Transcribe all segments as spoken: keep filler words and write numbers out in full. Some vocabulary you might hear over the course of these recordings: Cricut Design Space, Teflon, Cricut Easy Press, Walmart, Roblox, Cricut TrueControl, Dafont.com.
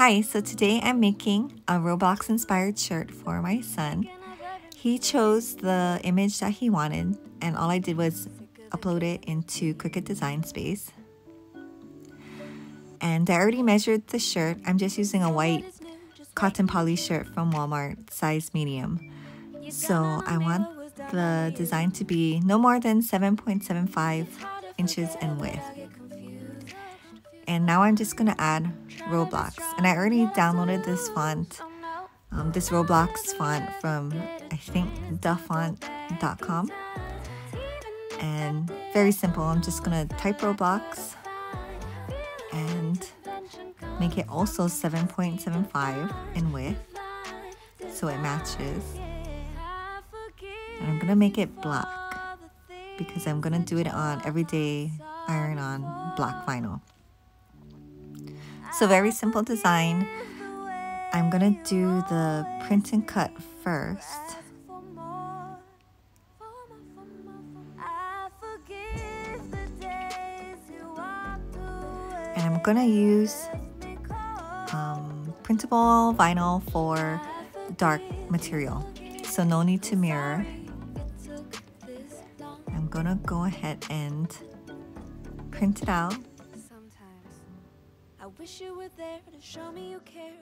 Hi, so today I'm making a Roblox inspired shirt for my son. He chose the image that he wanted and all I did was upload it into Cricut Design Space. And I already measured the shirt. I'm just using a white cotton poly shirt from Walmart, size medium. So I want the design to be no more than seven point seven five inches in width. And now I'm just gonna add Roblox, and I already downloaded this font, um, this Roblox font from, I think, Dafont dot com. And very simple, I'm just gonna type Roblox and make it also seven point seven five in width so it matches. And I'm gonna make it black because I'm gonna do it on everyday iron-on black vinyl. So very simple design. I'm gonna do the print and cut first. And I'm gonna use um, printable vinyl for dark material. So no need to mirror. I'm gonna go ahead and print it out. Wish you were there to show me you cared.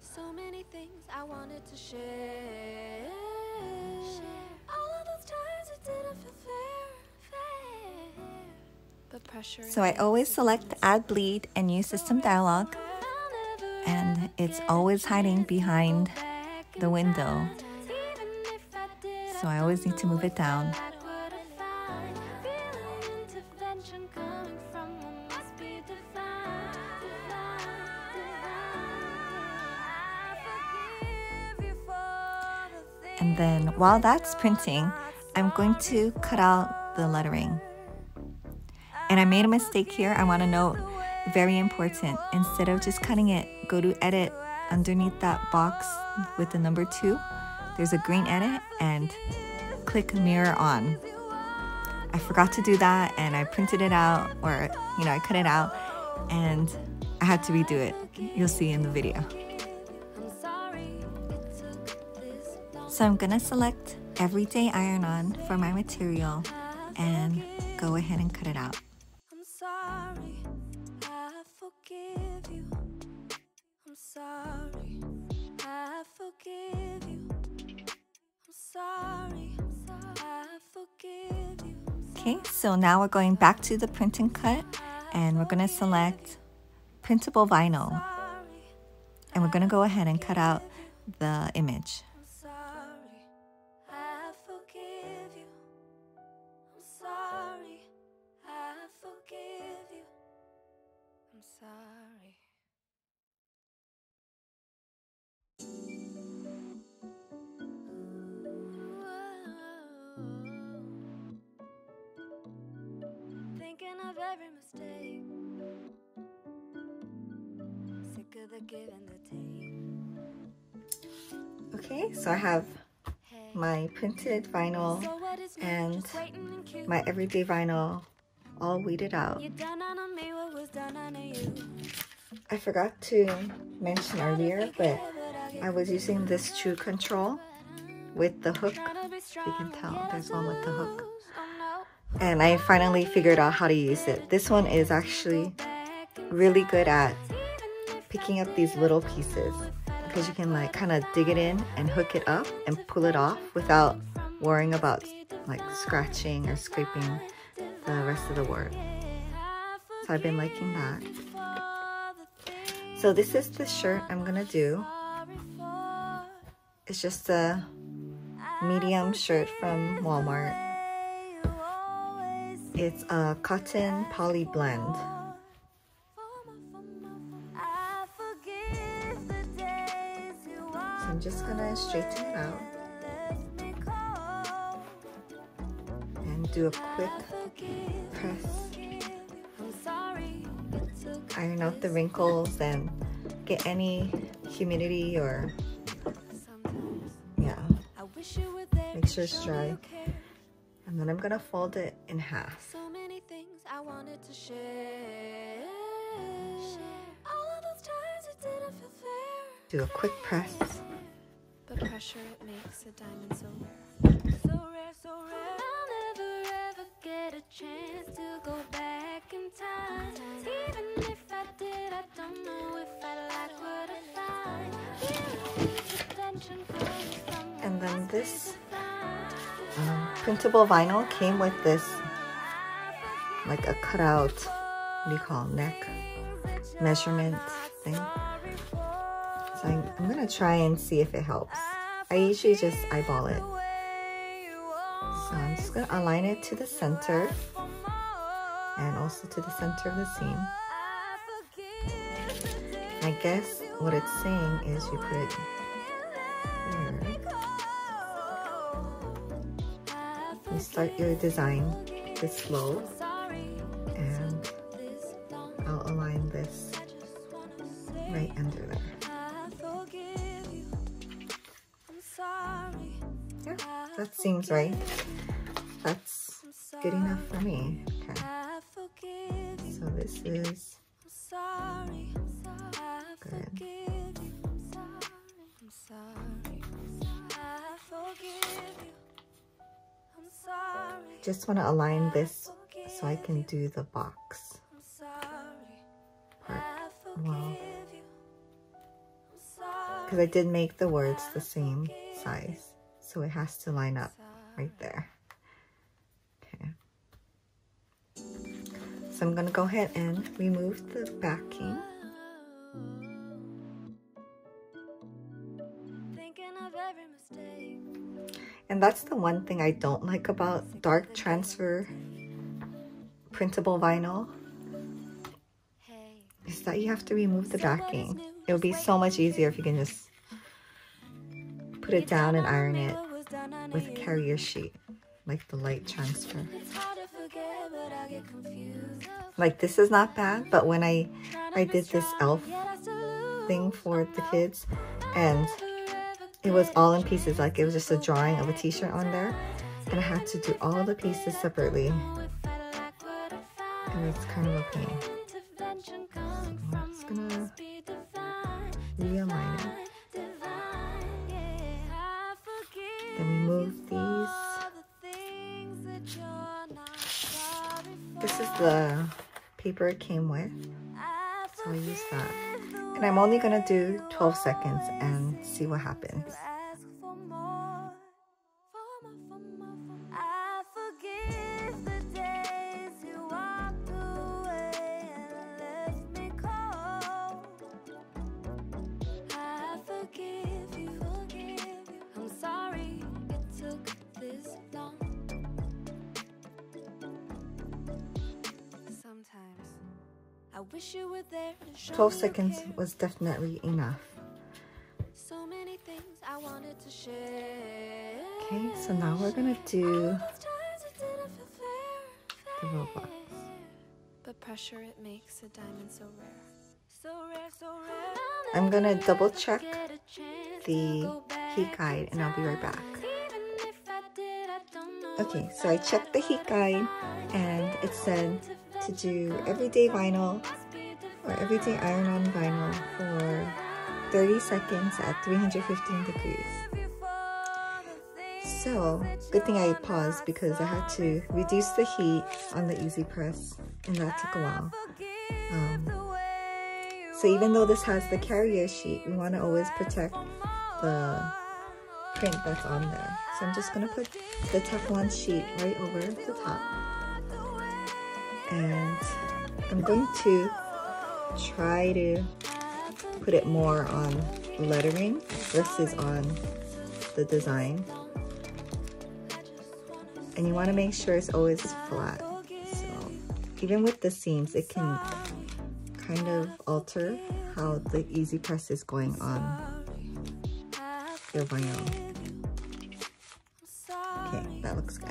So many things I wanted to share. share. All of those times it didn't feel fair. But pressure. So I always select Add Bleed and use System Dialog, and it's always hiding behind the window. So I always need to move it down. And then while that's printing, I'm going to cut out the lettering. And I made a mistake here. I want to note, very important. Instead of just cutting it, go to edit. Underneath that box with the number two, there's a green edit and click mirror on. I forgot to do that and I printed it out, or, you know, I cut it out and I had to redo it. You'll see in the video. So I'm gonna select everyday iron-on for my material and go ahead and cut it out. I'm sorry, I forgive you. I'm sorry, I forgive you. I'm sorry, I forgive you. Okay, so now we're going back to the print and cut, and we're gonna select printable vinyl. And we're gonna go ahead and cut out the image. Every mistake, sick of the give and the take. Okay, so I have my printed vinyl and my everyday vinyl all weeded out. I forgot to mention earlier, but I was using this TrueControl with the hook. You can tell there's one with the hook. And I finally figured out how to use it. This one is actually really good at picking up these little pieces because you can like kind of dig it in and hook it up and pull it off without worrying about like scratching or scraping the rest of the work. So I've been liking that. So this is the shirt I'm gonna do. It's just a medium shirt from Walmart. It's a cotton poly blend. So I'm just gonna straighten it out and do a quick press, iron out the wrinkles and get any humidity or, yeah, make sure it's dry. And then I'm gonna fold it in half. So many things I wanted to share. share. do a quick press. The pressure it makes a diamond so rare. So rare, so rare. I'll never ever get a chance to go back in time. Even if I did, I don't know if I like what I find. And then this um, printable vinyl came with this, like a cutout, what do you call it, neck measurement thing. So I'm, I'm gonna try and see if it helps. I usually just eyeball it. So I'm just gonna align it to the center and also to the center of the seam. I guess what it's saying is you put it here. You start your design this low, and I'll align this right under there. Yeah, that seems right. That's good enough for me. Okay. So this is good. Just want to align this so I can do the box part well, because I did make the words the same size, so it has to line up right there. Okay. So I'm going to go ahead and remove the backing. And that's the one thing I don't like about dark transfer printable vinyl, is that you have to remove the backing. It would be so much easier if you can just put it down and iron it with a carrier sheet, like the light transfer. Like this is not bad, but when I, I did this elf thing for the kids, and it was all in pieces, like it was just a drawing of a t-shirt on there, and I had to do all the pieces separately, and it's kind of okay. So I'm just gonna realign it. Then remove these. This is the paper it came with, so I use that. And I'm only gonna do twelve seconds and see what happens. twelve seconds was definitely enough. Okay, so now we're gonna do the robot. I'm gonna double check the heat guide and I'll be right back. Okay, so I checked the heat guide and it said to do everyday vinyl or everyday iron-on vinyl for thirty seconds at three hundred fifteen degrees. So, good thing I paused because I had to reduce the heat on the Easy Press, and that took a while. Um, so even though this has the carrier sheet, we want to always protect the print that's on there. So I'm just going to put the Teflon sheet right over the top. And I'm going to try to put it more on lettering versus on the design, and you want to make sure it's always flat, so even with the seams it can kind of alter how the Easy Press is going on your vinyl. Okay, that looks good.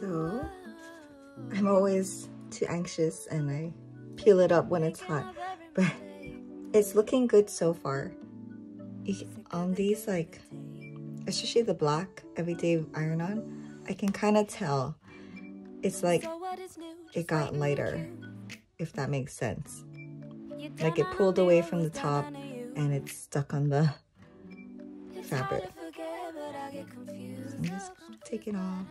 So I'm always too anxious and I peel it up when it's hot, but it's looking good so far. On these, like, especially the black everyday iron-on, I can kind of tell it's like it got lighter, if that makes sense. Like it pulled away from the top and it's stuck on the fabric. So I'm just take it off.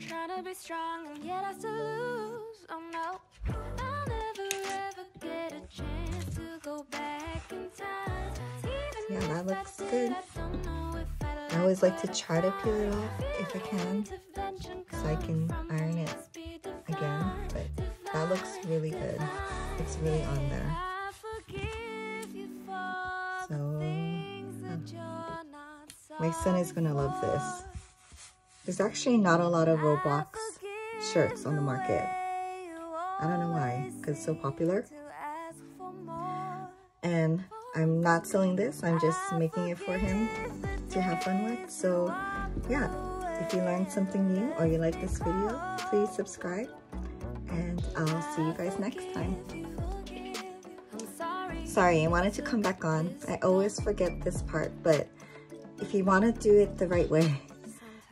Trying to be strong and yet I still lose. Oh no, I'll never ever get a chance to go back in time. Even yeah, that looks good. I always like to try to peel it off if I can, so I can iron it again. But that looks really good. It's really on there. So yeah. My son is gonna love this. There's actually not a lot of Roblox shirts on the market. I don't know why, because it's so popular. And I'm not selling this, I'm just making it for him to have fun with. So yeah, if you learned something new or you like this video, please subscribe. And I'll see you guys next time. Sorry, I wanted to come back on. I always forget this part, but if you want to do it the right way,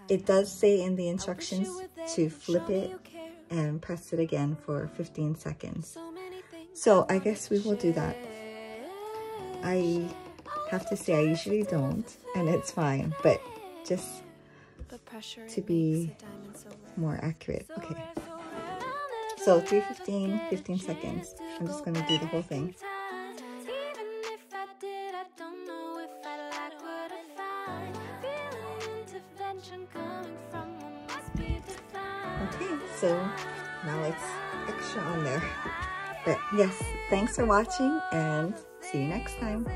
it does say in the instructions to flip it and press it again for fifteen seconds. So I guess we will do that. I have to say I usually don't, and it's fine, but just to be more accurate. Okay. So three fifteen, fifteen seconds. I'm just gonna do the whole thing. So now it's extra on there. But yes, thanks for watching and see you next time.